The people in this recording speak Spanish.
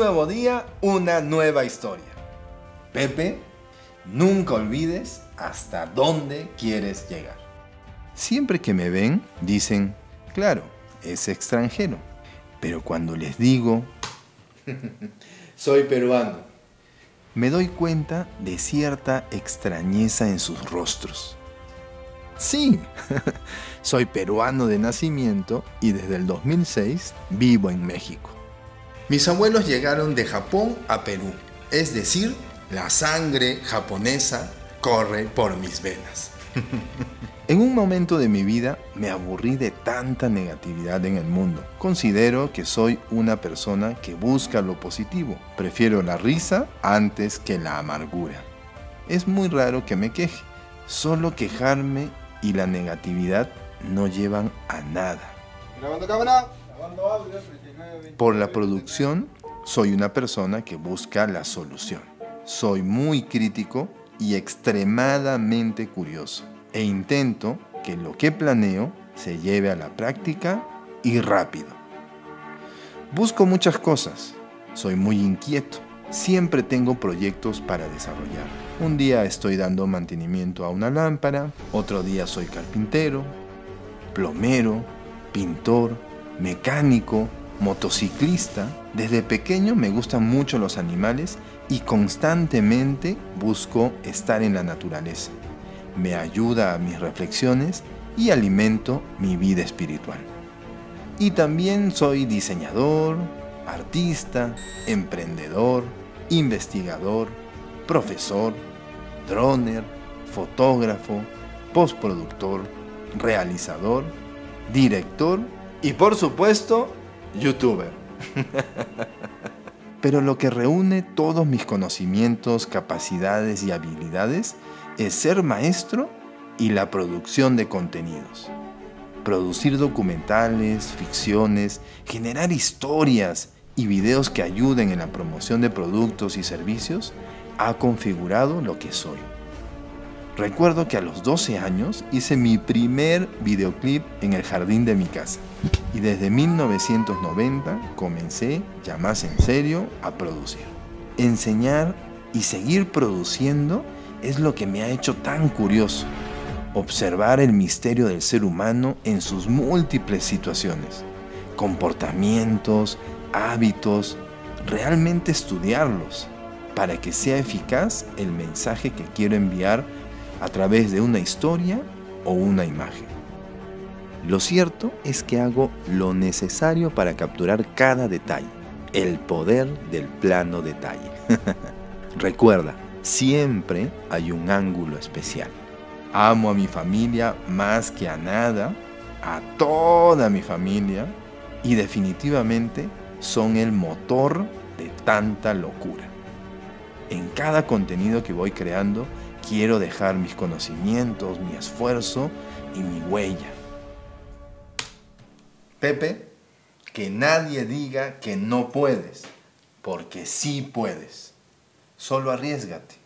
nuevo día, una nueva historia. Pepe, nunca olvides hasta dónde quieres llegar. Siempre que me ven, dicen, claro, es extranjero. Pero cuando les digo, soy peruano, me doy cuenta de cierta extrañeza en sus rostros. Sí, soy peruano de nacimiento y desde el 2006 vivo en México. Mis abuelos llegaron de Japón a Perú, es decir, la sangre japonesa corre por mis venas. En un momento de mi vida me aburrí de tanta negatividad en el mundo. Considero que soy una persona que busca lo positivo. Prefiero la risa antes que la amargura. Es muy raro que me queje. Solo quejarme y la negatividad no llevan a nada. ¿Grabando cámara? Por la producción, soy una persona que busca la solución. Soy muy crítico y extremadamente curioso. E intento que lo que planeo se lleve a la práctica y rápido. Busco muchas cosas. Soy muy inquieto. Siempre tengo proyectos para desarrollar. Un día estoy dando mantenimiento a una lámpara. Otro día soy carpintero, plomero, pintor, mecánico, motociclista. Desde pequeño me gustan mucho los animales y constantemente busco estar en la naturaleza. Me ayuda a mis reflexiones y alimento mi vida espiritual. Y también soy diseñador, artista, emprendedor, investigador, profesor, droner, fotógrafo, postproductor, realizador, director y por supuesto, youtuber. Pero lo que reúne todos mis conocimientos, capacidades y habilidades es ser maestro y la producción de contenidos. Producir documentales, ficciones, generar historias y videos que ayuden en la promoción de productos y servicios ha configurado lo que soy. Recuerdo que a los 12 años hice mi primer videoclip en el jardín de mi casa. Y desde 1990 comencé, ya más en serio, a producir. Enseñar y seguir produciendo es lo que me ha hecho tan curioso. Observar el misterio del ser humano en sus múltiples situaciones, comportamientos, hábitos, realmente estudiarlos para que sea eficaz el mensaje que quiero enviar a través de una historia o una imagen. Lo cierto es que hago lo necesario para capturar cada detalle. El poder del plano detalle. Recuerda, siempre hay un ángulo especial. Amo a mi familia más que a nada, a toda mi familia, y definitivamente son el motor de tanta locura. En cada contenido que voy creando, quiero dejar mis conocimientos, mi esfuerzo y mi huella. Pepe, que nadie diga que no puedes, porque sí puedes. Solo arriésgate.